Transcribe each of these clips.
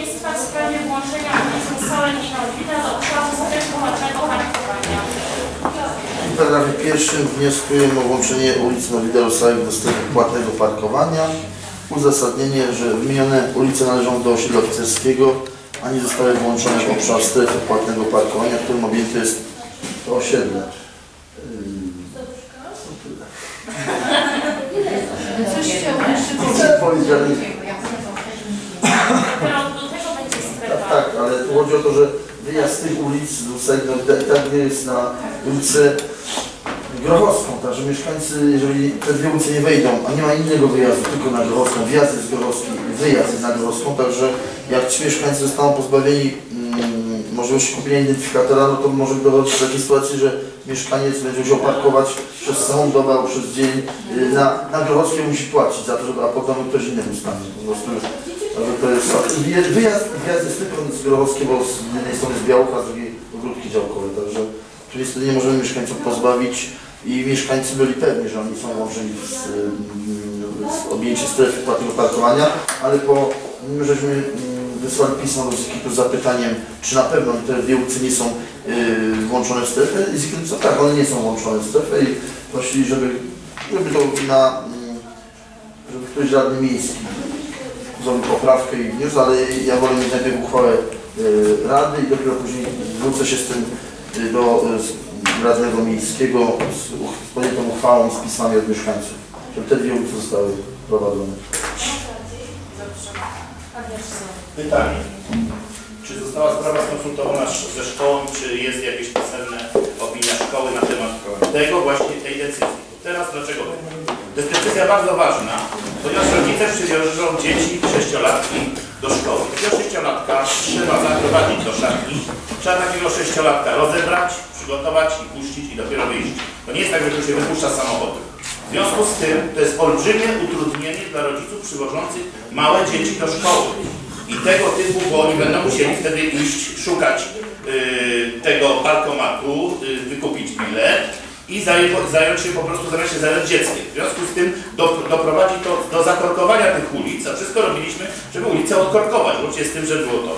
Bezpieczeństwa w sprawie włączenia ulic Rusałek i Norwida do obszaru strefowego parkowania. W paragrafie pierwszym wnioskujemy o włączenie ulicy Norwida i Rusałek do strefy płatnego parkowania. Uzasadnienie, że wymienione ulice należą do osiedla oficerskiego, a nie zostały włączone w obszar strefy płatnego parkowania, w którym objęte jest to osiedle. Do tego będzie strefa. Tak, ale chodzi o to, że wyjazd z tych ulic i tak nie jest na ulicę Grochowską, także mieszkańcy, jeżeli te dwie ulice nie wejdą, a nie ma innego wyjazdu, tylko na Grochowską, wjazd jest Grochowski, wyjazd jest na Grochowską, także jak ci mieszkańcy zostaną pozbawieni możliwości kupienia identyfikatora, no to może dochodzić do takiej sytuacji, że mieszkaniec będzie musiał parkować przez całą dobę, przez dzień, na Grochowskiej musi płacić za to, żeby, a potem ktoś inny ustanie. To jest wyjazd jest tylko z Grochowskiej, bo z jednej strony z Białka, z drugiej ogródki działkowe, także tu niestety nie możemy mieszkańców pozbawić i mieszkańcy byli pewni, że oni są włączeni w objęcie strefy płatnego parkowania, ale po nim żeśmy wysłali pismo do ZKIT-u z zapytaniem, czy na pewno te dwie ulice nie są włączone w strefę i ZKIT co tak, one nie są włączone w strefę i prosili, żeby to żeby ktoś radny miejski zrobił poprawkę i wniósł, ale ja wolę mieć najpierw uchwałę Rady i dopiero później wrócę się z tym do radnego miejskiego z podjętą uchwałą z pismami od mieszkańców, żeby te dwie ulice zostały prowadzone. Pytanie. Czy została sprawa skonsultowana ze szkołą, czy jest jakieś pisemne opinia szkoły na temat tego właśnie tej decyzji? Teraz dlaczego? To jest decyzja bardzo ważna, ponieważ rodzice przywiążą dzieci sześciolatki do szkoły. Takiego sześciolatka trzeba zaprowadzić do szatni, trzeba takiego sześciolatka rozebrać, przygotować i puścić i dopiero wyjść. To nie jest tak, że tu się wypuszcza samochody. W związku z tym to jest olbrzymie utrudnienie dla rodziców przywożących małe dzieci do szkoły. I tego typu, bo oni będą musieli wtedy iść, szukać tego parkomatu, wykupić bilet i zająć się po prostu, zamiast się zająć dzieckiem. W związku z tym doprowadzi to do zakorkowania tych ulic, a wszystko robiliśmy, żeby ulicę odkorkować. Łącznie z tym, że było to.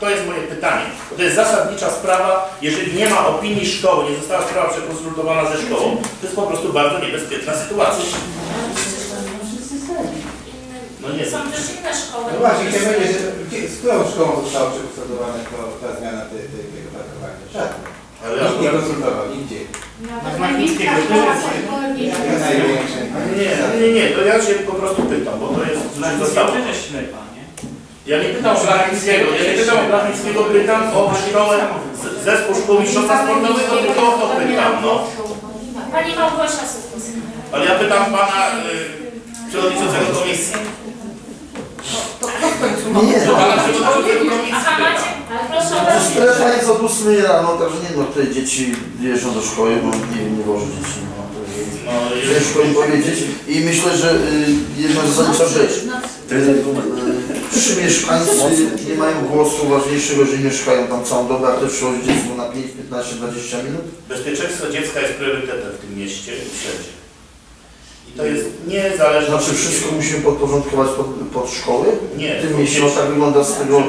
To jest moje pytanie. To jest zasadnicza sprawa, jeżeli nie ma opinii szkoły, nie została sprawa przekonsultowana ze szkołą, to jest po prostu bardzo niebezpieczna sytuacja. No nie są też inne szkoły. No właśnie, z którą szkołą została przekonsultowana ta zmiana tego parkowania? Żadna. Ale ja nie konsultował, nigdzie. Nie, to ja się po prostu pytam, bo to jest coś dostało. Ja nie pytam o Blachnickiego, pytam o szkołę, zespół szkół mistrzostwa sportowego, tylko o to pytam, no. Pani Małgosia Sosnowska. Ale ja pytam pana przewodniczącego komisji. Nie, strefa jest od 8 rano, także nie no, tutaj dzieci jeżdżą do szkoły, bo nie wożą dzieci. Ciężko im powiedzieć. I myślę, że jedna zasadnicza rzecz. Przy mieszkańcy nie mają głosu ważniejszego, że nie mieszkają tam całą dobę, a też przychodzi dziecko na 5, 15, 20 minut. Bezpieczeństwo dziecka jest priorytetem w tym mieście i wszędzie. To jest niezależne. Znaczy wszystko musimy podporządkować pod szkoły? Nie. W tym mieście tak wygląda z tego.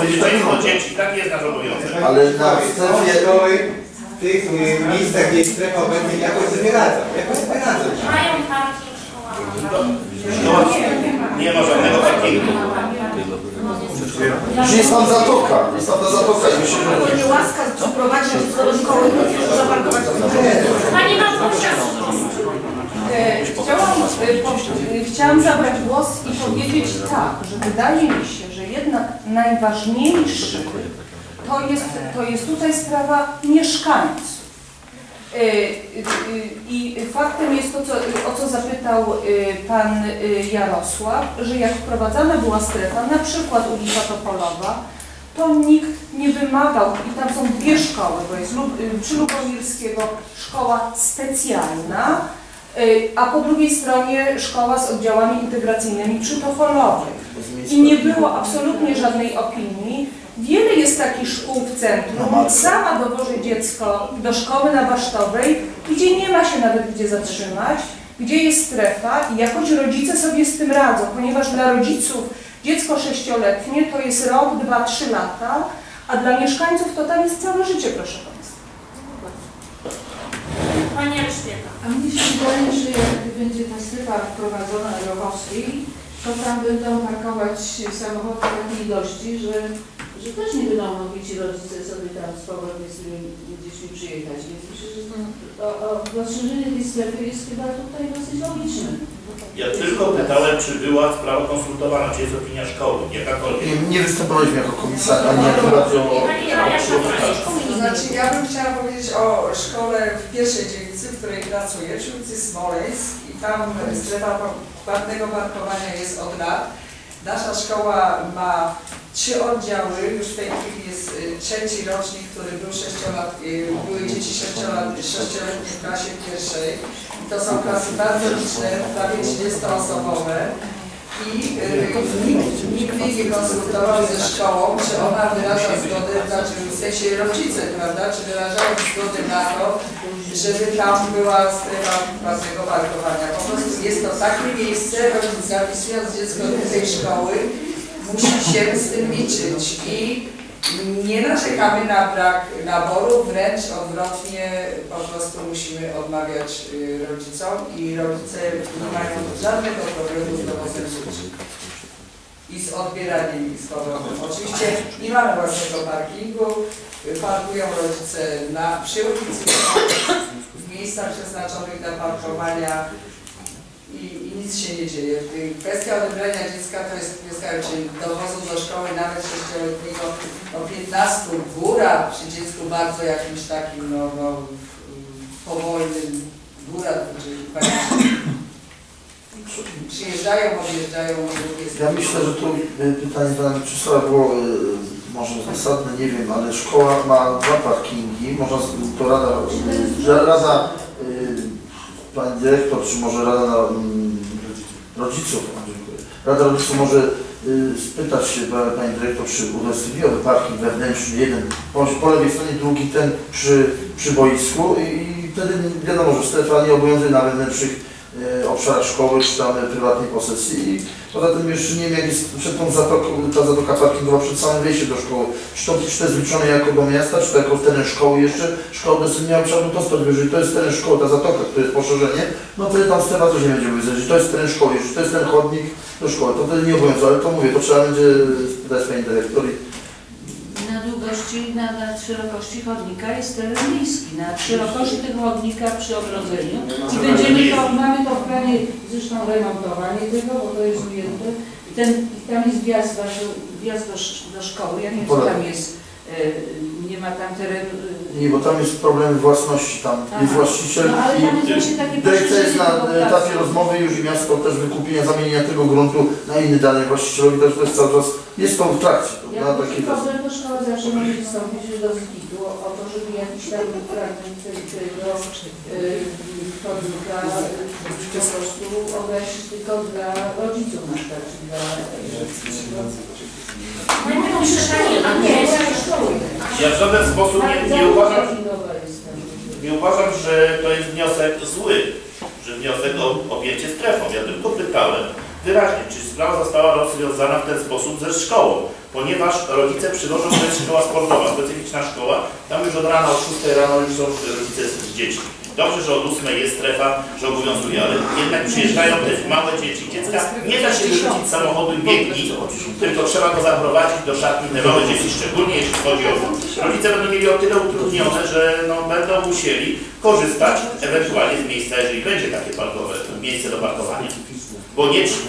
Bezpieczeństwo dzieci, tak jest nasz obowiązek. Ale na strefie szkoły, w tych miejscach, gdzie jest strefa obecnie, jakoś sobie radzą. Mają parking szkoła. Nie ma żadnego parkingu. Jest tam zatoka, i myślę, że... To nie łaska, czy prowadzi do szkoły, to zaparkować. Pani Małgosia, chciałam zabrać głos i powiedzieć tak, że wydaje mi się, że jednak najważniejszy to jest tutaj sprawa mieszkańców. I faktem jest to, o co zapytał pan Jarosław, że jak wprowadzana była strefa, na przykład ulica Topolowa, to nikt nie wymagał, i tam są dwie szkoły, bo jest przy Lubomirskiego szkoła specjalna, a po drugiej stronie szkoła z oddziałami integracyjnymi przy Topolowej. I nie było absolutnie żadnej opinii. Wiele jest takich szkół w centrum. Sama dowożę dziecko do szkoły na Basztowej, gdzie nie ma się nawet gdzie zatrzymać, gdzie jest strefa i jakoś rodzice sobie z tym radzą, ponieważ dla rodziców Dziecko sześcioletnie to jest rok, 2-3 lata, a dla mieszkańców to tam jest całe życie, proszę Państwa. Pani Elżbieta. A mnie się wydaje, że jak będzie ta strefa wprowadzona do Rowowskiej, to tam będą parkować samochody takiej ilości, że też nie będą mogli ci rodzice sobie tam z powrotem z nimi gdzieś przyjechać. Więc myślę, że rozszerzenie tej strefy jest chyba tutaj dosyć logiczne. Ja tylko pytałem, czy była sprawa konsultowana, czy jest opinia szkoły, jakakolwiek. Nie występowaliśmy jako komisarz, ani jako Znaczy, ja bym chciała powiedzieć o szkole w pierwszej dzielnicy, w której pracuję, czyli ulicy Smoleńsk, i tam strefa płatnego parkowania jest od lat. Nasza szkoła ma 3 oddziały, już w tej chwili jest 3. rocznik, który był były dzieci 6-letnie w klasie pierwszej. To są klasy bardzo liczne, prawie 30-osobowe. I nikt nie konsultował ze szkołą, czy ona wyraża zgodę, znaczy w sensie rodzice, prawda, czy wyrażają zgodę na to, żeby tam była strefa własnego parkowania. Po prostu jest to takie miejsce, rodzic zapisując dziecko do tej szkoły, musi się z tym liczyć. I nie narzekamy na brak naboru, wręcz odwrotnie, po prostu musimy odmawiać rodzicom i rodzice nie mają żadnego problemu z dowozem dzieci i z odbieraniem ich z powrotem. Oczywiście nie mamy własnego parkingu, parkują rodzice przy ulicy, w miejscach przeznaczonych dla parkowania. I nic się nie dzieje. Kwestia odebrania dziecka to jest kwestia, czyli dowozu do szkoły nawet 6-letniego o 15, góra przy dziecku bardzo jakimś takim powolnym, góra, czyli przyjeżdżają, odjeżdżają. Ja myślę, że tu pytanie pana Mieczysława było może zasadne, nie wiem, ale szkoła ma 2 parkingi, można to rada Pani dyrektor, czy może rodziców, Rada Rodziców może spytać się Pani Dyrektor, czy udostępniła parking wewnętrzny, jeden po lewej stronie, drugi ten przy boisku i wtedy wiadomo, że strefa nie obowiązuje na wewnętrznych obszarach szkoły czy tam prywatnej posesji. I poza tym jeszcze nie wiem, jak jest przed tą zatoka parkingowa przed samym wejściem do szkoły. Czy to jest liczone jako do miasta, czy to jako teren szkoły jeszcze. Szkoła udostępniała obszar, to stąd, jeżeli to jest teren szkoły, ta zatoka, to jest poszerzenie, no wtedy tam strefa coś nie będzie obowiązać. Że to jest teren szkoły, jeżeli to jest ten chodnik do szkoły, to wtedy nie obowiązuje, ale to mówię, to trzeba będzie spytać Pani Dyrektor. Na długości, na szerokości chodnika jest teren miejski, na szerokości tego chodnika przy ogrodzeniu. I mamy to w planie zresztą remontowanie tego, bo to jest ujęte. Tam jest wjazd do szkoły, ja nie wiem, co tam jest, nie ma tam terenu. Nie, bo tam jest problem własności, tam jest właściciel i dyrekcja jest na etapie rozmowy już i miasto też wykupienia, zamienienia tego gruntu na inny dany właścicielowi, też to jest cały czas, jest to w trakcie. Ja myślę, że to szkoła zawsze może wystąpić do ZKIT-u o to, żeby jakiś tam fragment tego chodnika po prostu ograzić tylko dla rodziców na przykład, czy dla... Ja w żaden sposób nie uważam, że to jest wniosek zły, że wniosek o objęcie strefą. Ja tylko pytałem wyraźnie, czy sprawa została rozwiązana w ten sposób ze szkołą, ponieważ rodzice przywożą, to jest szkoła sportowa, specyficzna szkoła, tam już od rana, od 6 rano już są rodzice z dziećmi. Dobrze, że od 8 jest strefa, że obowiązuje, ale jednak przyjeżdżają te małe dzieci. Dziecka nie da się wyrzucić z samochodu i biegni, tylko trzeba go zaprowadzić do szatni, te małe dzieci, szczególnie jeśli chodzi o to. Rodzice będą mieli o tyle utrudnione, że będą musieli korzystać ewentualnie z miejsca, jeżeli będzie takie miejsce do parkowania.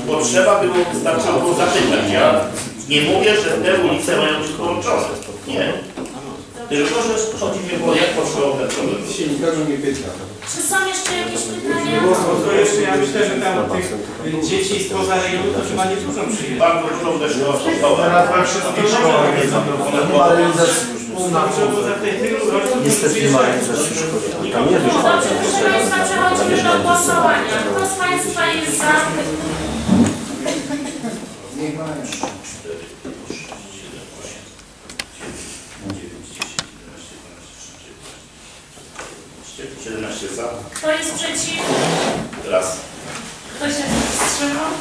Bo trzeba było wystarczało zapytać. Ja nie mówię, że te ulice mają być połączone. Nie. Tylko, że chodzi mi o jak poszło ten problem. Czy są jeszcze jakieś pytania? To jeszcze ja myślę, że tam tych dzieci spoza regionu to chyba nie dużo przyjdzie. Bardzo dużo też szkoła sportowa. Teraz mam wszystkie szkoły. Niestety nie ma realizacji szkoły. Dobrze, proszę Państwa, przechodzimy do głosowania. Kto z Państwa jest za? Nie ma jeszcze. 17 za. Kto jest przeciw? Raz. Kto się wstrzymał?